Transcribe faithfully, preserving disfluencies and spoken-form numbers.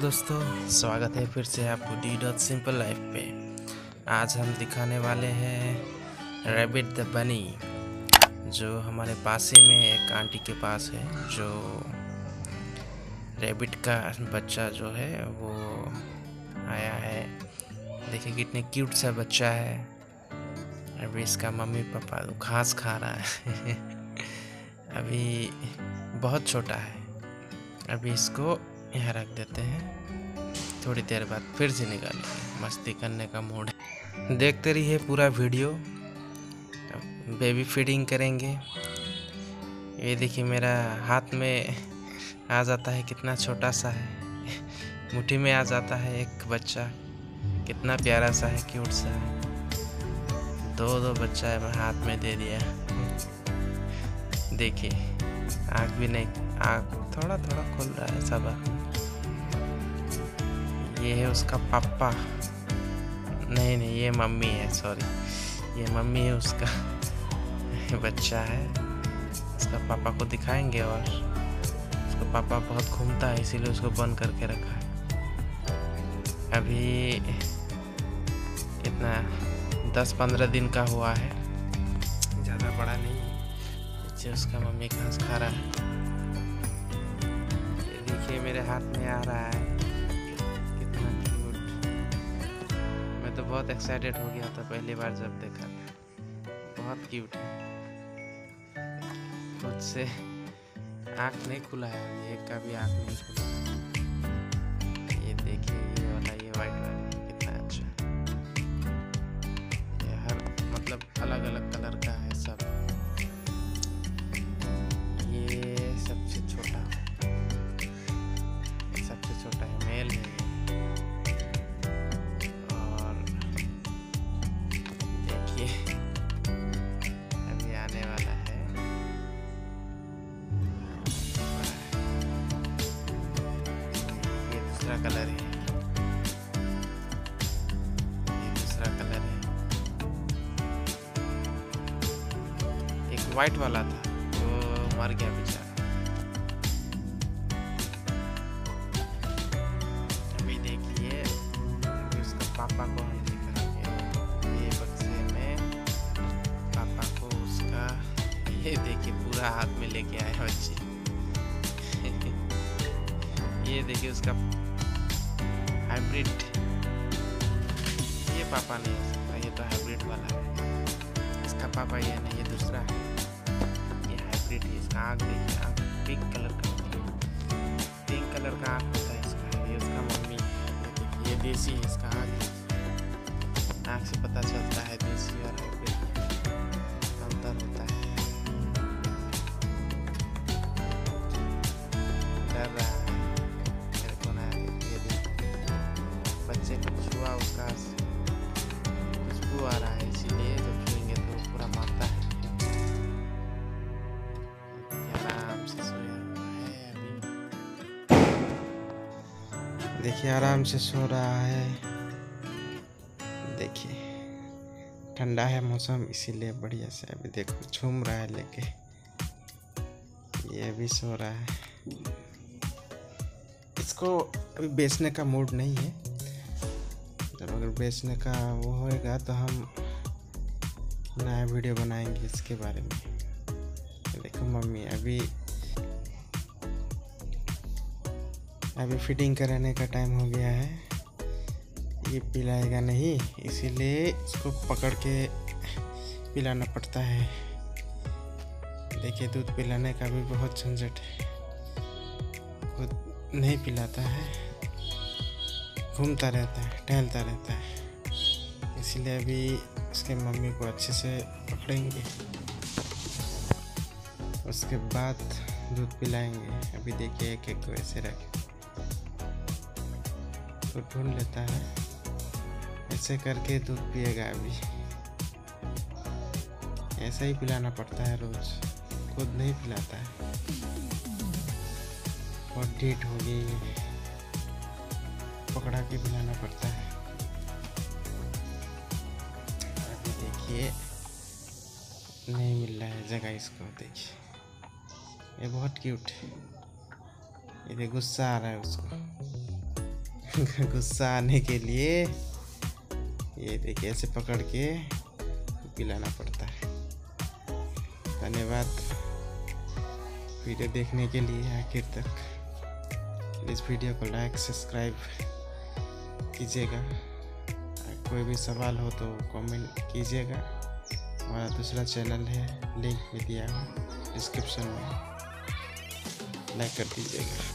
दोस्तों, स्वागत है फिर से आपको डी डॉट सिंपल लाइफ पे। आज हम दिखाने वाले हैं रैबिट द बनी, जो हमारे पास ही में एक आंटी के पास है, जो रैबिट का बच्चा जो है वो आया है। देखिए कितने क्यूट सा बच्चा है। अभी इसका मम्मी पापा घास खा रहा है। अभी बहुत छोटा है, अभी इसको यहाँ रख देते हैं, थोड़ी देर बाद फिर से निकालेंगे। मस्ती करने का मूड है। देखते रहिए पूरा वीडियो। बेबी फीडिंग करेंगे। ये देखिए मेरा हाथ में आ जाता है, कितना छोटा सा है, मुट्ठी में आ जाता है एक बच्चा, कितना प्यारा सा है, क्यूट सा है। दो दो बच्चा है, मैं हाथ में दे दिया। देखिए आँख भी नहीं, आँख थोड़ा थोड़ा खुल रहा है सब। ये है उसका पापा, नहीं नहीं ये मम्मी है, सॉरी ये मम्मी है, उसका बच्चा है। उसका पापा को दिखाएंगे, और उसका पापा बहुत घूमता है इसीलिए उसको बंद करके रखा है। अभी इतना दस पंद्रह दिन का हुआ है, ज़्यादा बड़ा नहीं। बच्चे उसका मम्मी घास खा रहा है। ये मेरे हाथ में आ रहा है, कितना क्यूट। मैं तो बहुत एक्साइटेड हो गया था पहली बार जब देखा था। बहुत क्यूट है। खुद से आँख नहीं खुला है, ये का भी आँख नहीं खुला। ये देखिए ये वाला, ये वाइट वाला कितना अच्छा। ये हर मतलब अलग अलग कलर का है सब। ये सबसे छोटा है, छोटा है, मेल है। और देखिए अभी आने वाला है। ये दूसरा कलर है, ये दूसरा कलर है। एक वाइट वाला था, वो मर गया बेचारा। पापा को हम दिखाएंगे ये बक्से में। पापा को उसका ये देखिए पूरा हाथ में लेके आए बच्चे। ये देखिए उसका हाइब्रिड। ये पापा नहीं हो सकता, ये तो हाइब्रिड वाला है। इसका पापा ये नहीं, ये दूसरा है, ये हाइब्रिड है। इसका आँख देखिए, आँख पिंक कलर का, पिंक कलर का आँख होता है इसका। ये उसका मम्मी है, ये देसी है। इसका आँख आँख से पता चलता है देसी और हाइब्रिड अंतर होता है। डर रहा है, डर कौन है? बच्चे को छुआ, उसका खुशबू आ रहा है, इसीलिए जब छुएंगे तो पूरा मारता है। आराम से सोया है अभी, देखिए आराम से सो रहा है। देखिए ठंडा है मौसम, इसीलिए बढ़िया से अभी देखो झूम रहा है लेके। ये भी सो रहा है। इसको अभी बेचने का मूड नहीं है। जब अगर बेचने का वो होएगा तो हम नया वीडियो बनाएंगे इसके बारे में। देखो मम्मी अभी अभी फिटिंग कराने का टाइम हो गया है। ये पिलाएगा नहीं, इसीलिए इसको पकड़ के पिलाना पड़ता है। देखिए दूध पिलाने का भी बहुत झंझट है, खुद नहीं पिलाता है, घूमता रहता है, टहलता रहता है। इसीलिए अभी उसके मम्मी को अच्छे से पकड़ेंगे, उसके बाद दूध पिलाएंगे। अभी देखिए एक एक को ऐसे रखें, तो ढूंढ लेता है, ऐसे करके दूध पिएगा। अभी ऐसा ही पिलाना पड़ता है रोज, खुद नहीं पिलाता है। और डेट हो गई, पकड़ा के पिलाना पड़ता है। अभी देखिए नहीं मिल रहा है जगह इसको। देखिए ये बहुत क्यूट है। ये गुस्सा आ रहा है उसको, गुस्सा आने के लिए ये देखिए ऐसे पकड़ के पिलाना पड़ता है। धन्यवाद वीडियो देखने के लिए आखिर तक। इस वीडियो को लाइक सब्सक्राइब कीजिएगा। कोई भी सवाल हो तो कमेंट कीजिएगा। हमारा दूसरा चैनल है, लिंक भी दिया है डिस्क्रिप्शन में, लाइक कर दीजिएगा।